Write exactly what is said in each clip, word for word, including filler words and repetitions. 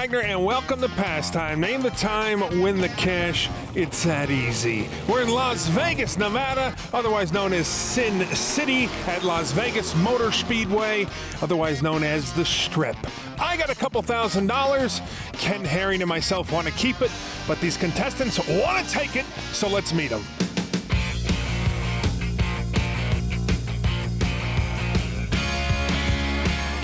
Wagner, and welcome to Pastime. Name the time, win the cash. It's that easy. We're in Las Vegas, Nevada, otherwise known as Sin City, at Las Vegas Motor Speedway, otherwise known as the Strip. I got a couple thousand dollars. Ken Herring and myself want to keep it, but these contestants want to take it, so let's meet them.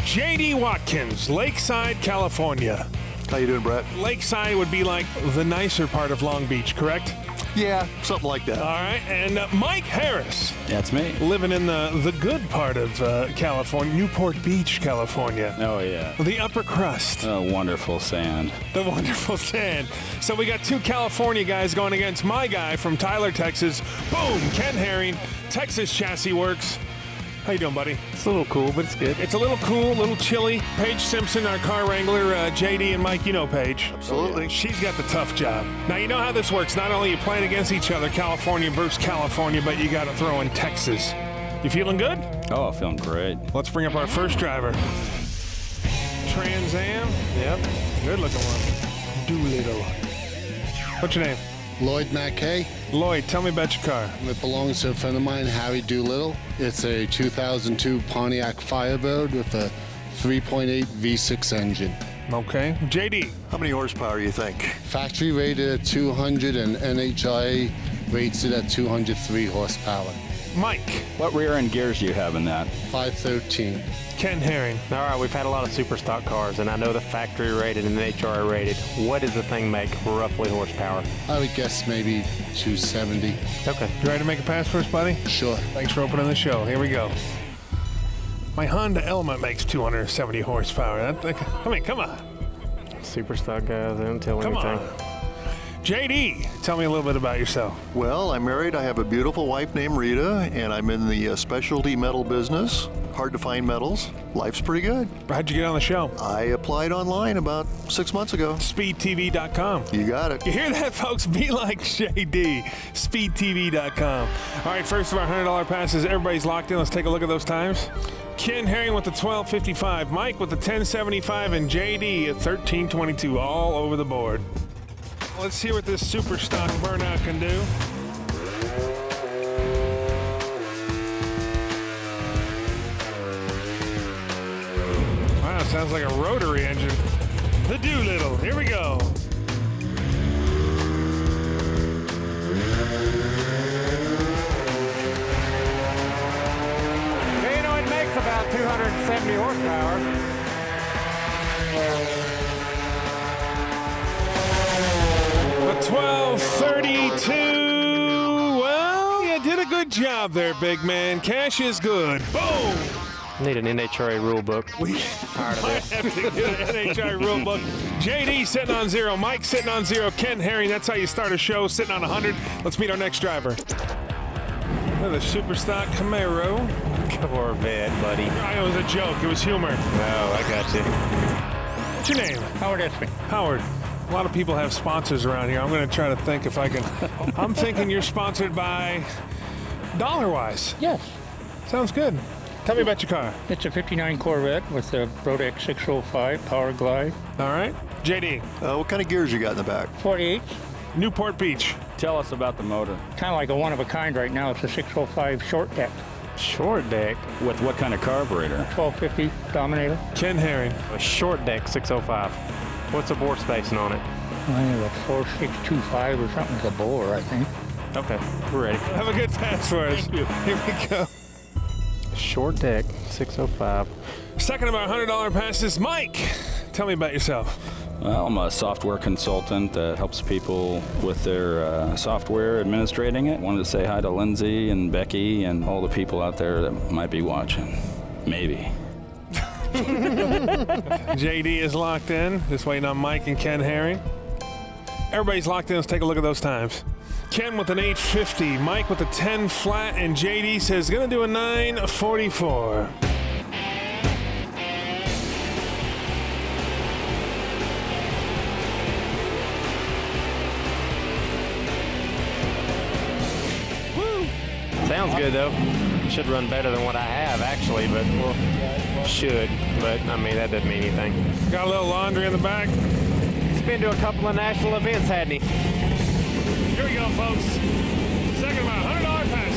J D Watkins, Lakeside, California. How you doing, Brett? Lakeside would be like the nicer part of Long Beach, correct? Yeah, something like that. All right, and uh, Mike Harris. That's me. Living in the, the good part of uh, California, Newport Beach, California. Oh, yeah. The upper crust. The wonderful sand. The wonderful sand. So we got two California guys going against my guy from Tyler, Texas. Boom, Ken Herring, Texas Chassis Works. How you doing, buddy? It's a little cool, but it's good. It's a little cool, a little chilly. Paige Simpson, our car wrangler, uh, J D and Mike, you know Paige. Absolutely. She's got the tough job. Now, you know how this works. Not only are you playing against each other, California versus California, but you got to throw in Texas. You feeling good? Oh, feeling great. Let's bring up our first driver. Trans Am. Yep. Good looking one. Doolittle. What's your name? Lloyd Mackay. Lloyd, tell me about your car. It belongs to a friend of mine, Harry Doolittle. It's a two thousand two Pontiac Firebird with a three point eight V six engine. Okay. J D, how many horsepower do you think? Factory rated at two hundred and N H R A rates it at two hundred three horsepower. Mike. What rear end gears do you have in that? five thirteen. Ken Herring. All right, we've had a lot of super stock cars, and I know the factory rated and N H R A rated. What does the thing make roughly horsepower? I would guess maybe two seventy. Okay. You ready to make a pass for us, buddy? Sure. Thanks for opening the show. Here we go. My Honda Element makes two hundred seventy horsepower. That, that, I mean, come on. Super stock guys, I don't tell anything. Come on. J D, tell me a little bit about yourself. Well, I'm married. I have a beautiful wife named Rita, and I'm in the uh, specialty metal business. Hard to find metals. Life's pretty good. How'd you get on the show? I applied online about six months ago. Speed T V dot com. You got it. You hear that, folks? Be like J D. Speed T V dot com. All right, first of our one hundred dollar passes. Everybody's locked in. Let's take a look at those times. Ken Herring with the twelve fifty-five, Mike with the ten seventy-five, and J D at thirteen twenty-two, all over the board. Let's see what this super stock burnout can do. Wow, sounds like a rotary engine. The Doolittle, here we go. You know, it makes about two hundred seventy horsepower. twelve thirty-two. Well, you did a good job there, big man. Cash is good. Boom. Need an N H R A rule book. We tired of this. Have to get an N H R A rule book. J D sitting on zero. Mike sitting on zero. Ken Herring, that's how you start a show, sitting on one hundred. Let's meet our next driver. Another super stock Camaro. Corvette, buddy. It was a joke. It was humor. No, I got you. What's your name? Howard Espin. Howard. A lot of people have sponsors around here. I'm going to try to think if I can. I'm thinking you're sponsored by DollarWise. Yes. Sounds good. Tell me about your car. It's a fifty-nine Corvette with a Brodix six oh five PowerGlide. All right. J D. Uh, what kind of gears you got in the back? forty-eight. Newport Beach. Tell us about the motor. Kind of like a one-of-a-kind right now. It's a six oh five short deck. Short deck? With what kind of carburetor? twelve fifty Dominator. Ken Herring. A short deck six oh five. What's the bore spacing on it? I have a four six two five or something to bore, I think. Okay, we're ready. Have a good pass for us. Thank you. Here we go. Short deck, six oh five. Second of our one hundred dollar passes, Mike. Tell me about yourself. Well, I'm a software consultant that helps people with their uh, software, administrating it. Wanted to say hi to Lindsay and Becky and all the people out there that might be watching. Maybe. J D is locked in. Just waiting on Mike and Ken Herring. Everybody's locked in. Let's take a look at those times. Ken with an eight fifty, Mike with a ten flat, and J D says gonna do a nine forty-four. Woo! Sounds good though. Should run better than what I have, actually, but well, should. But I mean, that doesn't mean anything. Got a little laundry in the back. been to a couple of national events, hadn't he? Here we go, folks. Second round, one hundred dollars passes.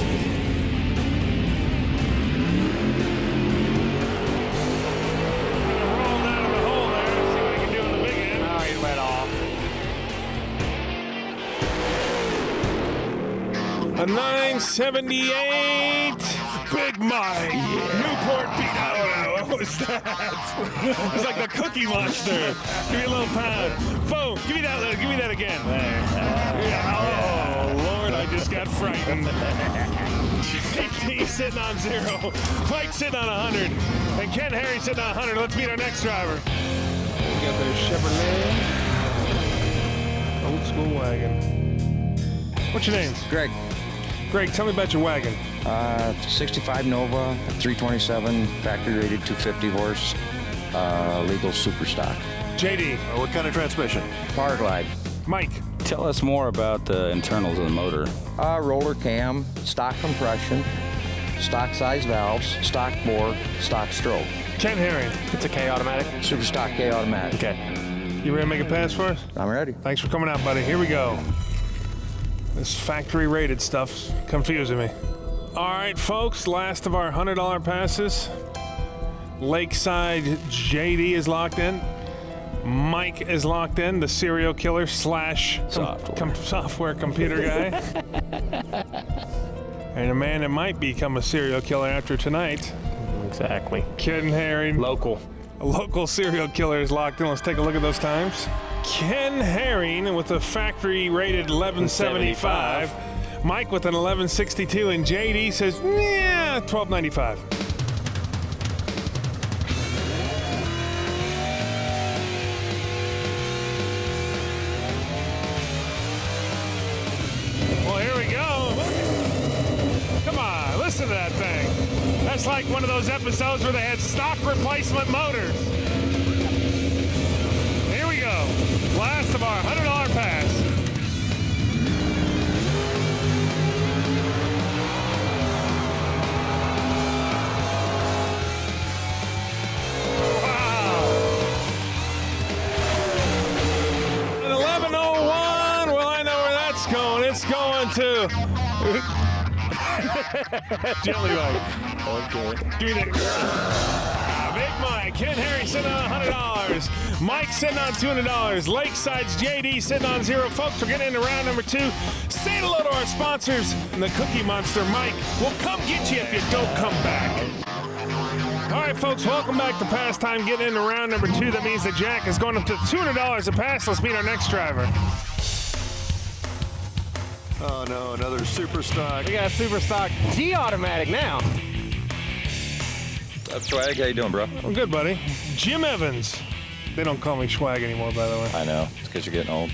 A nine seventy-eight. Big Mike. Yeah. Newport beat out. What was that? It's like the Cookie Monster. Give me a little pound. Boom. Give me that. Give me that again. Yeah. Oh, Lord, I just got frightened. T T sitting on zero. Mike sitting on one hundred. And Ken Herring sitting on one hundred. Let's meet our next driver. We got the Chevrolet old school wagon. What's your name? Greg. Greg, tell me about your wagon. Uh, sixty-five Nova, three twenty-seven, factory rated two fifty horse, uh, legal super stock. J D, what kind of transmission? PowerGlide. Mike, tell us more about the internals of the motor. Uh, roller cam, stock compression, stock size valves, stock bore, stock stroke. Ken Herring. It's a K automatic. Super stock K automatic. Okay. You ready to make a pass for us? I'm ready. Thanks for coming out, buddy. Here we go. This factory-rated stuff's confusing me. All right, folks, last of our one hundred dollar passes. Lakeside J D is locked in. Mike is locked in, the serial killer slash com software. Com software computer guy. And a man that might become a serial killer after tonight. Exactly. Ken Herring. Local. A local serial killer is locked in. Let's take a look at those times. Ken Herring with a factory rated eleven seventy-five, Mike with an eleven sixty-two, and J D says, yeah, twelve ninety-five. Well, here we go. Come on, listen to that thing. That's like one of those episodes where they had stock replacement motors. Here we go. Last of our one hundred dollar pass. Wow. An eleven oh one. Well, I know where that's going. It's going to Jelly Mike. Okay. Give me that. Big Mike, Ken Herring sitting on one hundred dollars, Mike sitting on two hundred dollars, Lakeside's J D sitting on zero. Folks, we're getting into round number two. Say hello to our sponsors, and the Cookie Monster, Mike, will come get you if you don't come back. All right, folks, welcome back to Pastime. Getting into round number two. That means the jack is going up to two hundred dollars a pass. Let's meet our next driver. Oh, no, another super stock. We got a super stock G automatic now. Up, Swag, how you doing, bro? I'm good, buddy. Jim Evans. They don't call me Swag anymore, by the way. I know. It's because you're getting old.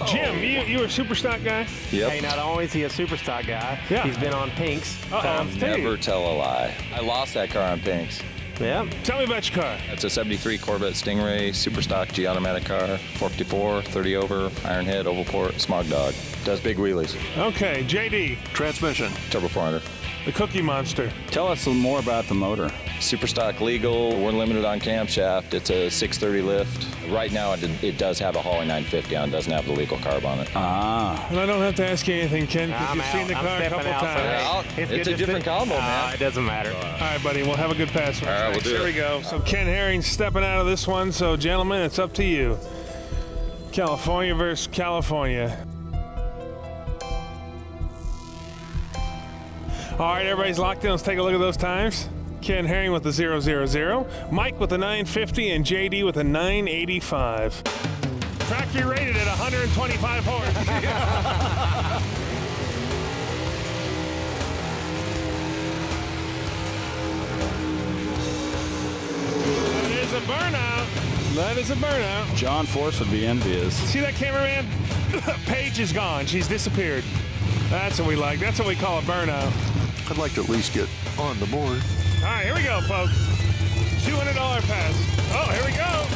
Oh. Jim, you, you a super stock guy? Yep. Hey, not only is he a super stock guy, yeah. He's been on Pink's uh-oh. times two. Never tell a lie. I lost that car on Pink's. Yeah. Tell me about your car. It's a seventy-three Corvette Stingray, super stock G automatic car, four fifty-four, thirty over, iron head, oval port, smog dog. Does big wheelies. Okay, J D. Transmission. Turbo four hundred. The Cookie Monster. Tell us some more about the motor. Superstock legal, we're limited on camshaft. It's a six thirty lift. Right now it, it does have a Holley nine fifty on, it doesn't have the legal carb on it. Ah. And I don't have to ask you anything, Ken, because you've out. seen the I'm car a couple times. It's, it's a different see. combo, man. Uh, it doesn't matter. All right, buddy, we'll have a good pass. All right, we'll do Here it. we go. So Ken Herring's stepping out of this one, so gentlemen, it's up to you. California versus California. All right, everybody's locked in. Let's take a look at those times. Ken Herring with the zero zero zero, Mike with the nine fifty, and J D with a nine eighty-five. Factory rated at one twenty-five horse. That is a burnout. That is a burnout. John Force would be envious. See that cameraman? Paige is gone. She's disappeared. That's what we like. That's what we call a burnout. I'd like to at least get on the board. All right, here we go, folks. two hundred dollar pass. Oh, here we go.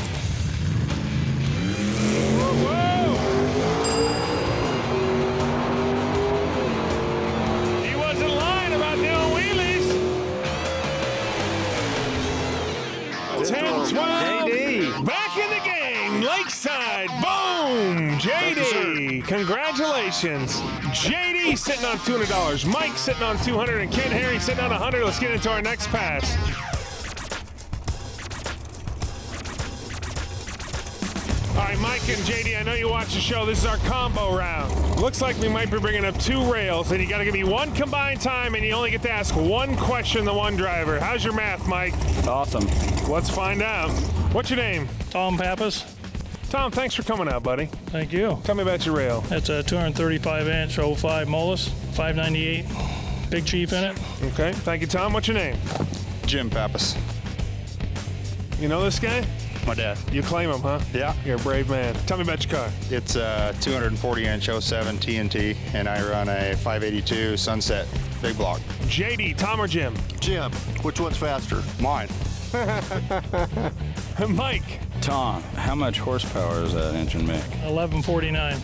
Whoa, whoa. He wasn't lying about doing wheelies. ten twelve. Back in the game. Lake backside. Boom! J D, congratulations. J D sitting on two hundred dollars. Mike sitting on two hundred dollars. And Ken Herring sitting on one hundred dollars. Let's get into our next pass. All right, Mike and J D, I know you watch the show. This is our combo round. Looks like we might be bringing up two rails, and you got to give me one combined time, and you only get to ask one question to one driver. How's your math, Mike? Awesome. Let's find out. What's your name? Tom Pappas. Tom, thanks for coming out, buddy. Thank you. Tell me about your rail. It's a two thirty-five inch oh five Mollis, five ninety-eight, Big Chief in it. Okay. Thank you, Tom. What's your name? Jim Pappas. You know this guy? My dad. You claim him, huh? Yeah. You're a brave man. Tell me about your car. It's a two forty inch oh seven T N T, and I run a five eighty-two Sunset big block. J D, Tom or Jim? Jim. Which one's faster? Mine. Mike. Tom, how much horsepower does that engine make? eleven forty-nine.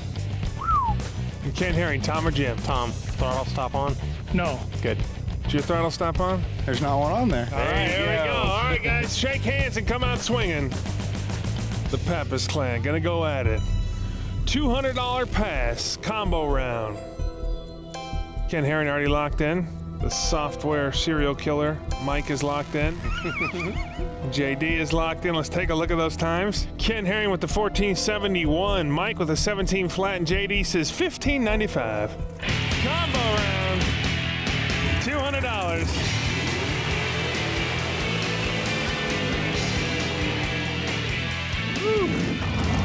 You can't hear him. Tom or Jim? Tom. Throttle stop on? No. Good. Did your throttle stop on? There's not one on there. All right, there we go. All right, guys, shake hands and come out swinging. The Pappas clan gonna go at it. two hundred dollar pass combo round. Ken Herring already locked in. The software serial killer. Mike is locked in. J D is locked in. Let's take a look at those times. Ken Herring with the fourteen seventy-one. Mike with a seventeen flat, and J D says fifteen ninety-five. Combo round. two hundred dollars.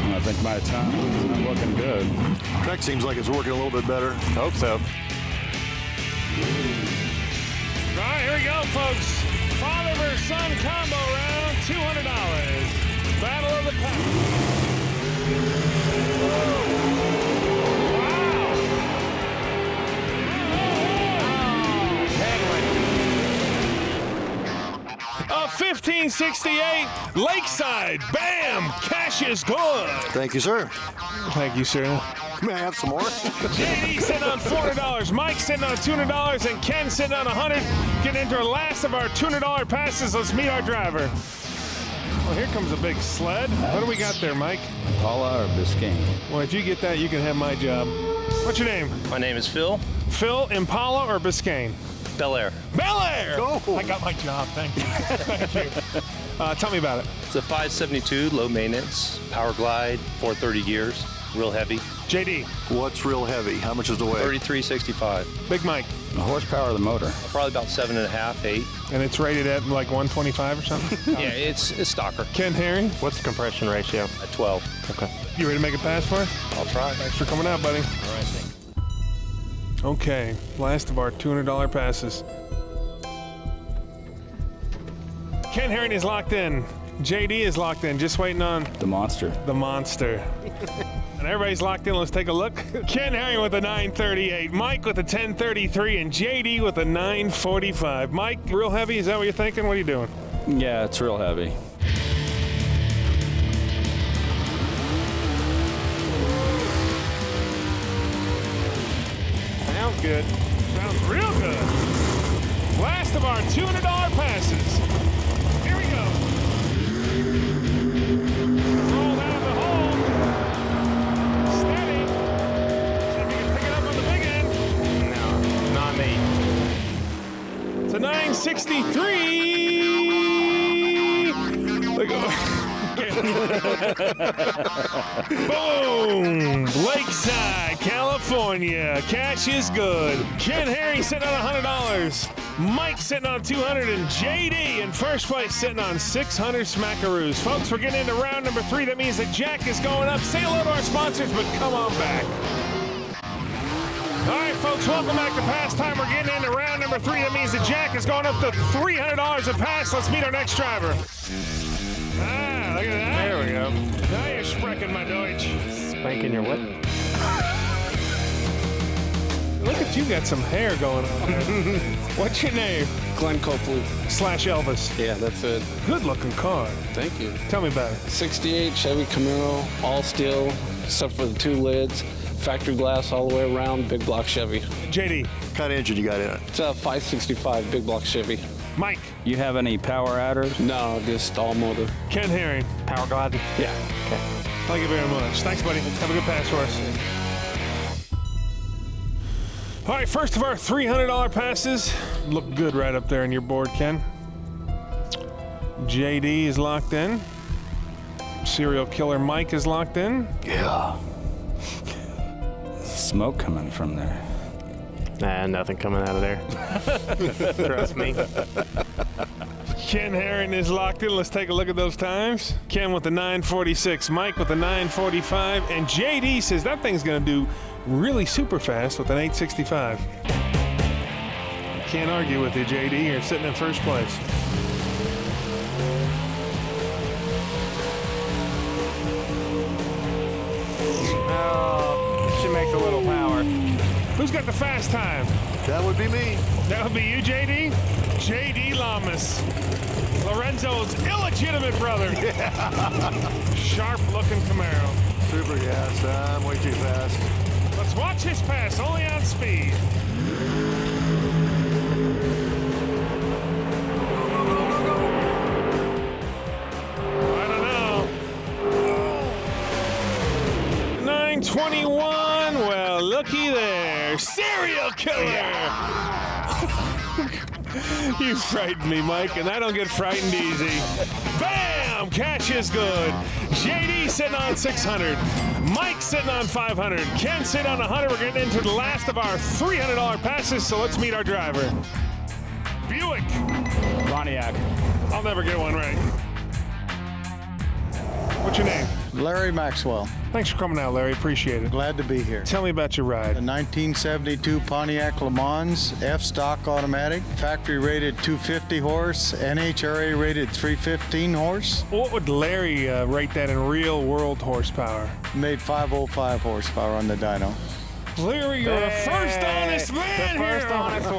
I think my time is not looking good. That seems like it's working a little bit better. Hope so. All right, here we go, folks. Father versus son combo round, two hundred dollars. Battle of the Pack. A fifteen sixty-eight Lakeside. Bam! Cash is good. Thank you, sir. Thank you, sir. May I have some more? J D sitting on four hundred dollars. Mike sitting on two hundred dollars. And Ken sitting on one hundred dollars. Getting into our last of our two hundred dollar passes. Let's meet our driver. Well, here comes a big sled. What do we got there, Mike? Paula or Biscayne. Well, if you get that, you can have my job. What's your name? My name is Phil. Phil, Impala or Biscayne? Bel Air. Bel Air! Oh. I got my job, thank you. Thank you. Uh, tell me about it. It's a five seventy-two, low maintenance, PowerGlide, four thirty gears, real heavy. J D. What's real heavy? How much is the weight? thirty-three sixty-five. Big Mike. The horsepower of the motor? Probably about seven and a half, eight. And it's rated at like one twenty-five or something? Yeah, it's, it's stocker. Ken Herring. What's the compression ratio? At twelve. Okay. You ready to make a pass for us? I'll try. Thanks for coming out, buddy. All right, thanks. Okay, last of our two hundred dollar passes. Ken Herring is locked in. J D is locked in, just waiting on... The monster. The monster. And everybody's locked in, let's take a look. Ken Herring with a nine thirty-eight, Mike with a ten thirty-three, and J D with a nine forty-five. Mike, real heavy, is that what you're thinking? What are you doing? Yeah, it's real heavy. Good. Sounds real good. Last of our two hundred dollar passes. Here we go. Roll down the hole. Steady. See if you can pick it up on the big end. No, not me. It's a nine sixty-three. Look at Boom! Lakeside, California. Cash is good. Ken Herring sitting on one hundred dollars. Mike sitting on two hundred dollars. And J D in first place sitting on six hundred smackaroos. Folks, we're getting into round number three. That means that Jack is going up. Say hello to our sponsors, but come on back. All right, folks, welcome back to Pastime. We're getting into round number three. That means that Jack is going up to three hundred dollars a pass. Let's meet our next driver. Ah, look at that. There we go. Now you're sprechen my Deutsch. Spanking your what? Look at you, got some hair going on. What's your name? Glenn Copley. Slash Elvis. Yeah, that's it. Good looking car. Thank you. Tell me about it. sixty-eight Chevy Camaro, all steel, except for the two lids. Factory glass all the way around, big block Chevy. J D. What kind of engine you got in it? It's a five sixty-five big block Chevy. Mike. You have any power adders? No, just all motor. Ken Herring. Power glide? Yeah. Okay. Thank you very much. Thanks, buddy. Have a good pass for us. All right, first of our three hundred dollar passes. Look good right up there in your board, Ken. J D is locked in. Serial killer Mike is locked in. Yeah. Smoke coming from there. Nah, nothing coming out of there. Trust me. Ken Herring is locked in. Let's take a look at those times. Ken with the nine forty-six, Mike with the nine forty-five, and J D says that thing's going to do really super fast with an eight sixty-five. Can't argue with you, J D. You're sitting in first place. Oh, she makes a little power. Who's got the fast time? That would be me. That would be you, J D? J D Lamas, Lorenzo's illegitimate brother. Yeah. Sharp-looking Camaro. Super gas. I'm way too fast. Let's watch his pass, only on speed. I don't know. Oh. nine twenty-one. Well, looky there. Serial killer. Yeah. You frightened me, Mike, and I don't get frightened easy. Bam! Cash is good. J D sitting on six hundred. Mike sitting on five hundred. Ken sitting on one hundred. We're getting into the last of our three hundred dollar passes, so let's meet our driver. Buick. Pontiac. I'll never get one right. What's your name? Larry Maxwell. Thanks for coming out, Larry. Appreciate it. Glad to be here. Tell me about your ride. The nineteen seventy-two Pontiac Le Mans F-Stock automatic, factory rated two hundred fifty horse, N H R A rated three hundred fifteen horse. What would Larry uh, rate that in real world horsepower? Made five oh five horsepower on the dyno. Larry, you're hey, the first honest man the first here. Honest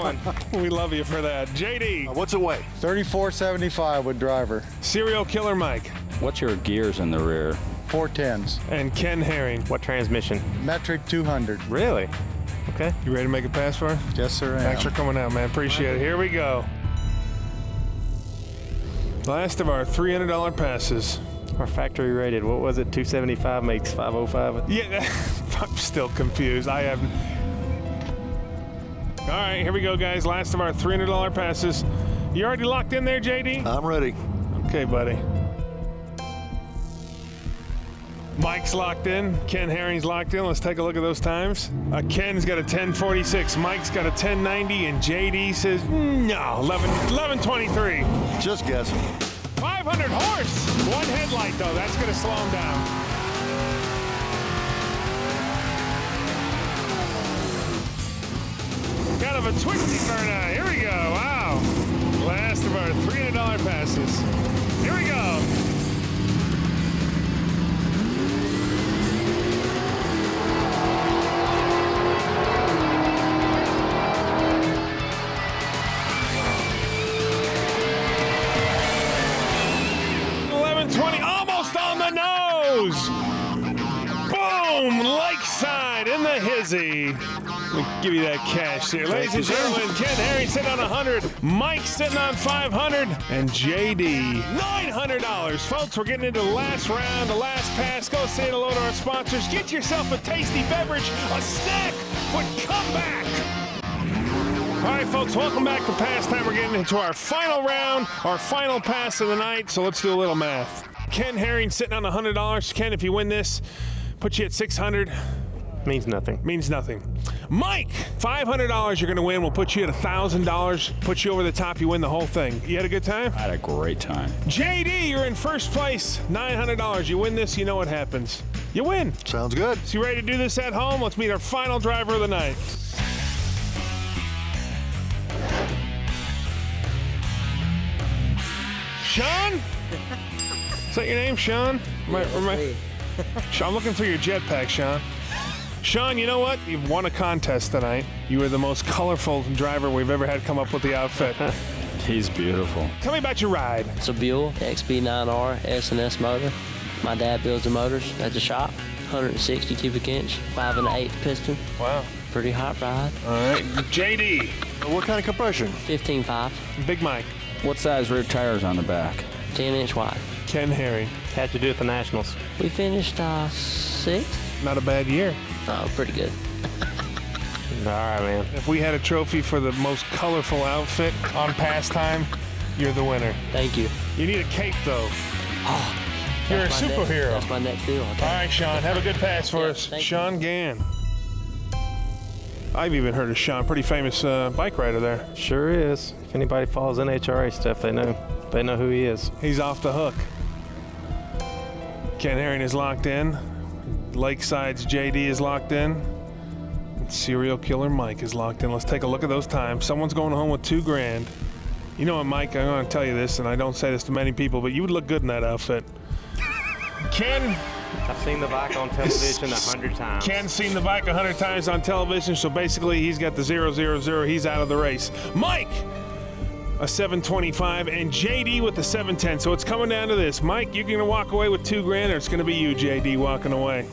one. We love you for that. J D. Uh, what's it weigh? thirty-four seventy-five with driver. Serial killer Mike. What's your gears in the rear? four tens. And Ken Herring. What transmission? Metric two hundred. Really? Okay. You ready to make a pass for us? Yes, sir. I Thanks am. for coming out, man. Appreciate it. Here we go. Last of our three hundred dollar passes. Our factory rated, what was it? two seventy-five makes five oh five. Yeah, I'm still confused. I have. All right, here we go, guys. Last of our three hundred dollar passes. You already locked in there, J D? I'm ready. Okay, buddy. Mike's locked in. Ken Herring's locked in. Let's take a look at those times. Uh, Ken's got a ten forty-six. Mike's got a ten ninety. And J D says, no, eleven twenty-three. Just guessing. five hundred horse. One headlight, though. That's going to slow him down. Kind of a twisty burnout. Here we go. Wow. Last of our three hundred dollar passes. Here we go. We'll give you that cash here. Ladies and gentlemen, Ken Herring sitting on one hundred, Mike sitting on five hundred, and J D, nine hundred dollars. Folks, we're getting into the last round, the last pass. Go say hello to our sponsors. Get yourself a tasty beverage, a snack, but come back. All right, folks, welcome back to Pastime. We're getting into our final round, our final pass of the night, so let's do a little math. Ken Herring sitting on one hundred dollars. Ken, if you win this, put you at six hundred dollars. Means nothing. Means nothing. Mike, five hundred dollars you're going to win. We'll put you at one thousand dollars, put you over the top. You win the whole thing. You had a good time? I had a great time. J D, you're in first place. nine hundred dollars. You win this, you know what happens. You win. Sounds good. So you ready to do this at home? Let's meet our final driver of the night. Sean? Is that your name, Sean? My, yeah, my... I'm looking for your jetpack, Sean. Sean, you know what? You've won a contest tonight. You were the most colorful driver we've ever had come up with the outfit. He's beautiful. Tell me about your ride. It's a Buell X B nine R S and S motor. My dad builds the motors at the shop. one hundred sixty cubic inch, five and an eighth piston. Wow. Pretty hot ride. All right. J D, what kind of compression? fifteen five. Big Mike. What size rear tires on the back? ten inch wide. Ken Herring. Had to do it at the Nationals. We finished uh, sixth. Not a bad year. Oh, pretty good. All right, man. If we had a trophy for the most colorful outfit on Pastime, you're the winner. Thank you. You need a cape, though. Oh, you're a superhero. Next, that's my next deal. Okay. All right, Sean. Have a good pass for yeah, us. Sean you. Gann. I've even heard of Sean. Pretty famous uh, bike rider there. Sure is. If anybody follows N H R A stuff, they know. They know who he is. He's off the hook. Ken Herring is locked in. Lakeside's J D is locked in. And Serial Killer Mike is locked in. Let's take a look at those times. Someone's going home with two grand. You know what, Mike, I'm going to tell you this, and I don't say this to many people, but you would look good in that outfit. Ken. I've seen the bike on television a hundred times. Ken's seen the bike a hundred times on television, so basically he's got the zero, zero, zero. He's out of the race. Mike, a seven twenty-five, and J D with the seven ten. So it's coming down to this. Mike, you're going to walk away with two grand, or it's going to be you, J D, walking away.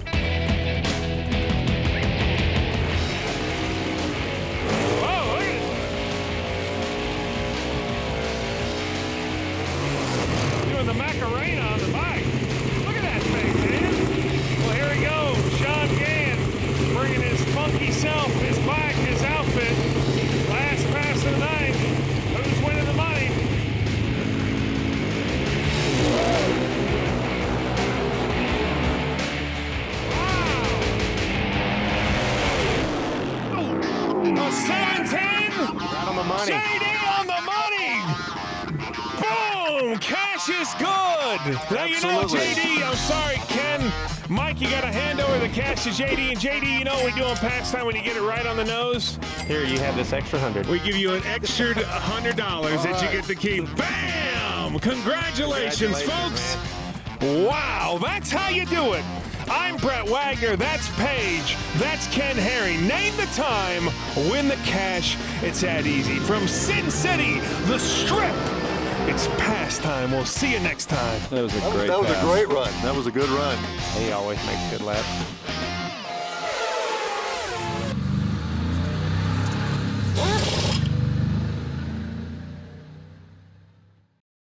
J D, and J D, you know what we do on Pastime when you get it right on the nose? Here, you have this extra hundred. We give you an extra hundred dollars that you get to keep. Bam! Congratulations, Congratulations folks! Man. Wow, that's how you do it. I'm Brett Wagner, that's Paige, that's Ken Herring. Name the time, win the cash, it's that easy. From Sin City, the Strip, it's Pastime. We'll see you next time. That was a that great was, That pass. was a great run. That was a good run. He always makes good laps.